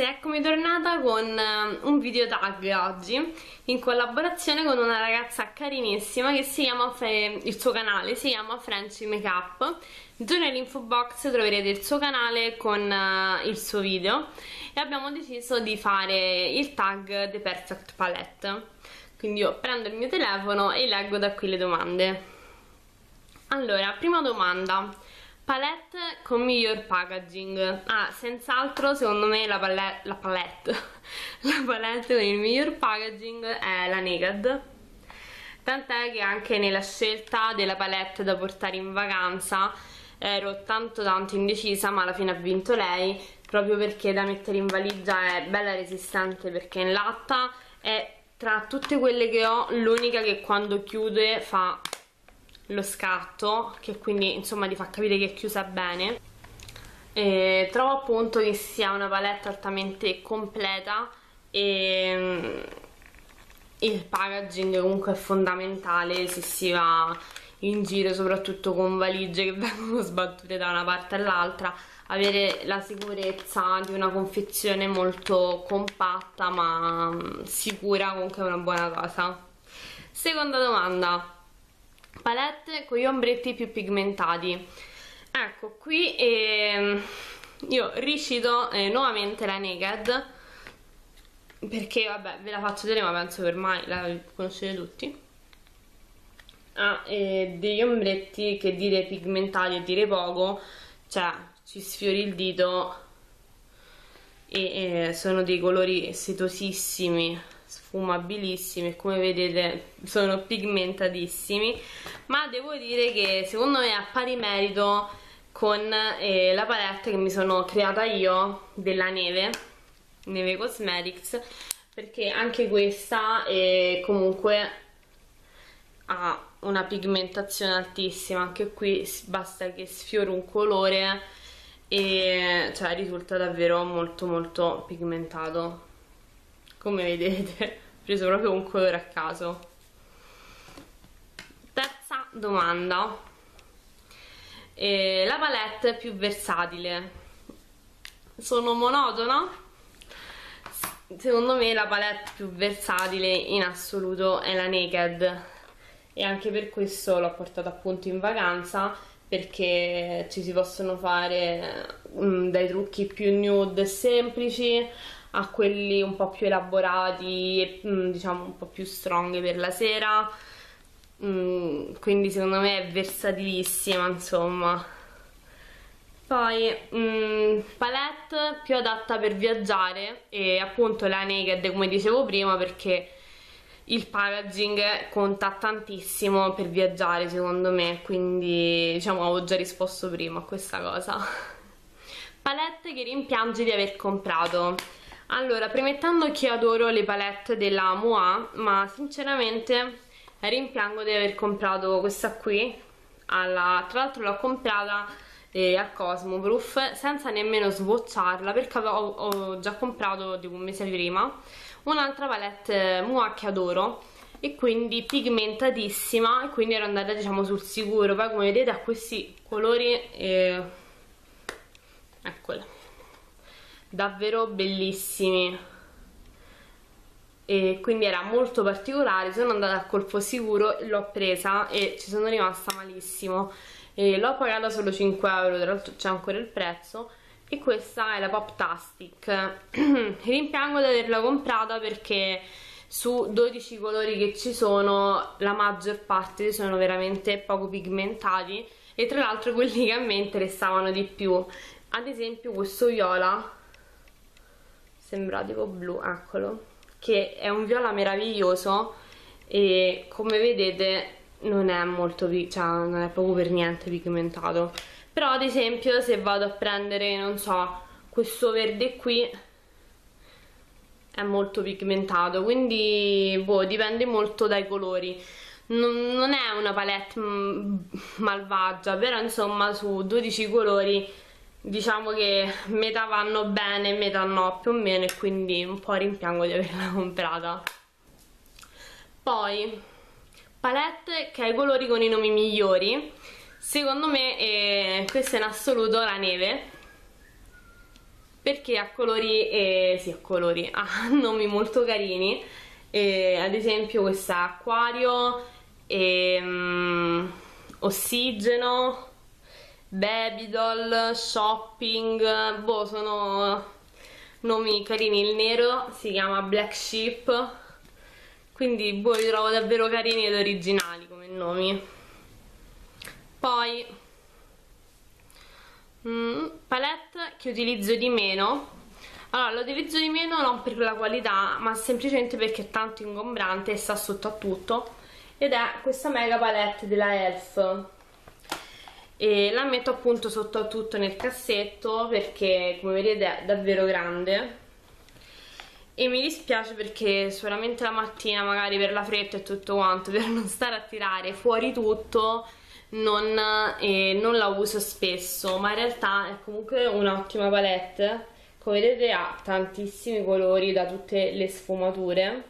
ragazze, eccomi tornata con un video tag oggi in collaborazione con una ragazza carinissima che si chiama, il suo canale si chiama FrancyMakeUp. Giù nell'info box troverete il suo canale con il suo video e abbiamo deciso di fare il tag The Perfect Palette. Quindi io prendo il mio telefono e leggo da qui le domande. Allora, prima domanda: palette con miglior packaging. Senz'altro secondo me la palette con il miglior packaging è la Naked, tant'è che anche nella scelta della palette da portare in vacanza ero tanto indecisa, ma alla fine ha vinto lei, proprio perché da mettere in valigia è bella resistente perché è in latta, e tra tutte quelle che ho l'unica che quando chiude fa lo scatto, che quindi insomma ti fa capire che è chiusa bene. E trovo appunto che sia una palette altamente completa e il packaging comunque è fondamentale se si va in giro, soprattutto con valigie che vengono sbattute da una parte all'altra. Avere la sicurezza di una confezione molto compatta ma sicura comunque è una buona cosa. Seconda domanda: palette con gli ombretti più pigmentati. Ecco qui io ricito nuovamente la Naked, perché vabbè ve la faccio vedere ma penso che ormai la conoscete tutti. Degli ombretti che dire pigmentati e dire poco, cioè ci sfiori il dito, e sono dei colori setosissimi, sfumabilissimi, e come vedete sono pigmentatissimi, ma devo dire che secondo me ha pari merito con la palette che mi sono creata io della Neve Cosmetics, perché anche questa comunque ha una pigmentazione altissima. Anche qui basta che sfiori un colore e cioè risulta davvero molto pigmentato. Come vedete, ho preso proprio un colore a caso. Terza domanda: la palette più versatile. Sono monotona? Secondo me la palette più versatile in assoluto è la Naked, e anche per questo l'ho portata appunto in vacanza, perché ci si possono fare dai trucchi più nude semplici a quelli un po' più elaborati e diciamo un po' più strong per la sera, quindi secondo me è versatilissima insomma. Poi palette più adatta per viaggiare, e appunto la Naked come dicevo prima, perché il packaging conta tantissimo per viaggiare secondo me, quindi diciamo avevo già risposto prima a questa cosa. Palette che rimpiangi di aver comprato. Allora, premettendo che adoro le palette della MUA, ma sinceramente rimpiango di aver comprato questa qui. Tra l'altro l'ho comprata a Cosmoproof senza nemmeno sbocciarla, perché ho già comprato tipo un mese prima un'altra palette MUA che adoro, e quindi pigmentatissima, e quindi ero andata diciamo sul sicuro. Poi come vedete ha questi colori, eccola, davvero bellissimi, e quindi era molto particolare. Sono andata a colpo sicuro, l'ho presa e ci sono rimasta malissimo, e l'ho pagata solo 5 euro, tra l'altro c'è ancora il prezzo. E questa è la Pop Tastic. Rimpiango di averla comprata, perché su 12 colori che ci sono la maggior parte sono veramente poco pigmentati, e tra l'altro quelli che a me interessavano di più, ad esempio questo viola, sembra tipo blu, eccolo, che è un viola meraviglioso, e come vedete non è molto, cioè non è proprio per niente pigmentato. Però ad esempio se vado a prendere, non so, questo verde qui è molto pigmentato, quindi boh, dipende molto dai colori. Non è una palette malvagia, però insomma su 12 colori diciamo che metà vanno bene, metà no più o meno, e quindi un po' rimpiango di averla comprata. Poi palette che ha i colori con i nomi migliori. Secondo me questa in assoluto la Neve, perché ha colori, ha nomi molto carini, ad esempio questa acquario, ossigeno, baby doll, shopping, boh, sono nomi carini. Il nero si chiama Black Sheep, quindi boh, li trovo davvero carini ed originali come nomi. Poi palette che utilizzo di meno. Allora, lo utilizzo di meno non per la qualità, ma semplicemente perché è tanto ingombrante e sta sotto a tutto, ed è questa mega palette della Elf, e la metto appunto sotto a tutto nel cassetto perché, come vedete, è davvero grande. E mi dispiace perché solamente la mattina, magari per la fretta e tutto quanto, per non stare a tirare fuori tutto, non la uso spesso, ma in realtà è comunque un'ottima palette. Come vedete ha tantissimi colori da tutte le sfumature,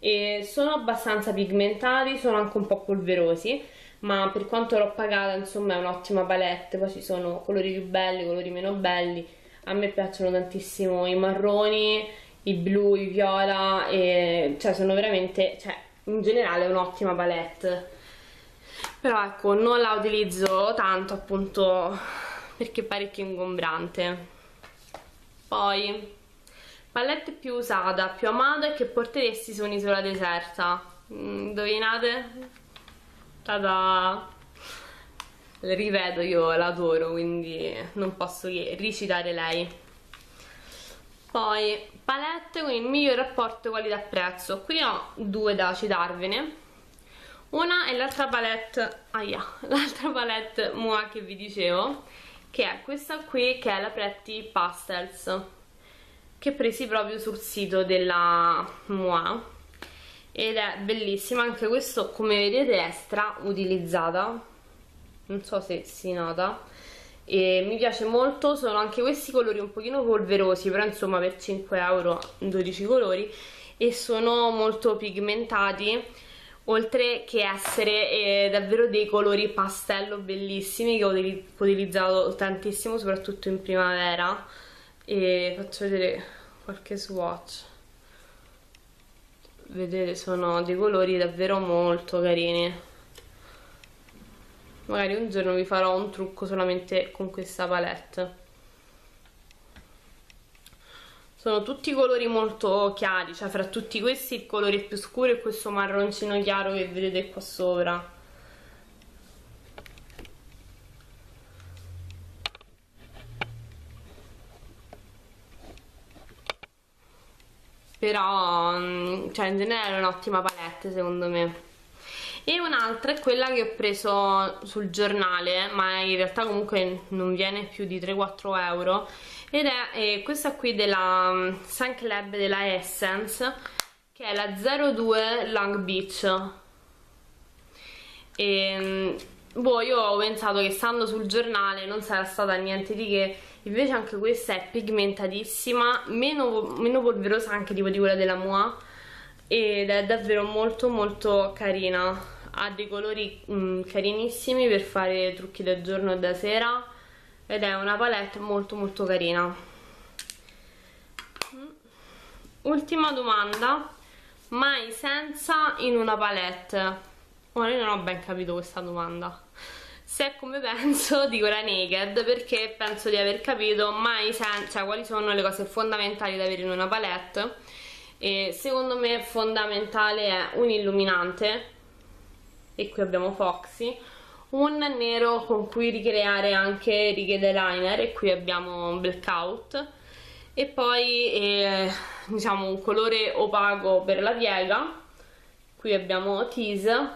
e sono abbastanza pigmentati, sono anche un po' polverosi, ma per quanto l'ho pagata, insomma, è un'ottima palette. Poi ci sono colori più belli, colori meno belli. A me piacciono tantissimo i marroni, i blu, i viola, cioè sono veramente, in generale è un'ottima palette. Però ecco, non la utilizzo tanto, appunto perché è parecchio ingombrante. Poi palette più usata, più amata e che porteresti su un'isola deserta. Indovinate? Tada! Le ripeto, io l'adoro, quindi non posso che ricitare lei. Poi palette con il miglior rapporto qualità-prezzo. Qui ho due da citarvene. Una è l'altra palette, l'altra palette MUA che vi dicevo, che è questa qui, che è la Pretty Pastels, che presi proprio sul sito della MUA, ed è bellissima. Anche questo, come vedete, è strautilizzata, non so se si nota, e mi piace molto. Sono anche questi colori un pochino polverosi, però insomma per 5 euro, 12 colori, e sono molto pigmentati, oltre che essere davvero dei colori pastello bellissimi, che ho utilizzato tantissimo soprattutto in primavera. E faccio vedere qualche swatch. Vedete, sono dei colori davvero molto carini. Magari un giorno vi farò un trucco solamente con questa palette. Sono tutti colori molto chiari, cioè fra tutti questi il colore più scuro è questo marroncino chiaro che vedete qua sopra. Però, cioè, in generale è un'ottima palette secondo me. E un'altra è quella che ho preso sul giornale, ma in realtà comunque non viene più di 3-4 euro, ed è questa qui della Sun Club della Essence, che è la 02 Long Beach. E boh, io ho pensato che stando sul giornale non sarà stata niente di che, invece anche questa è pigmentatissima, meno polverosa anche tipo di quella della MUA, ed è davvero molto molto carina. Ha dei colori carinissimi per fare trucchi da giorno e da sera, ed è una palette molto molto carina. Ultima domanda: mai senza in una palette? Ora, io non ho ben capito questa domanda. Se è come penso, dico la Naked, perché penso di aver capito mai senza, cioè quali sono le cose fondamentali da avere in una palette. E secondo me fondamentale è un illuminante, e qui abbiamo Foxy, un nero con cui ricreare anche righe d'eyeliner, e qui abbiamo Blackout, e poi diciamo un colore opaco per la piega, qui abbiamo Tease,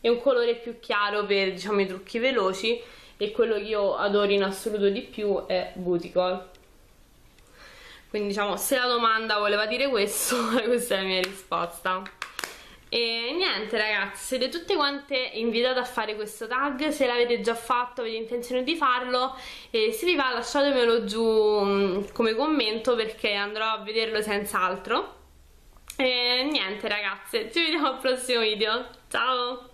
e un colore più chiaro per, diciamo, i trucchi veloci, e quello che io adoro in assoluto di più è Booty Call. Quindi, diciamo, se la domanda voleva dire questo, questa è la mia risposta. E niente ragazzi, siete tutte quante invitate a fare questo tag. Se l'avete già fatto, avete intenzione di farlo, e se vi va lasciatemelo giù come commento, perché andrò a vederlo senz'altro. E niente ragazze, ci vediamo al prossimo video, ciao!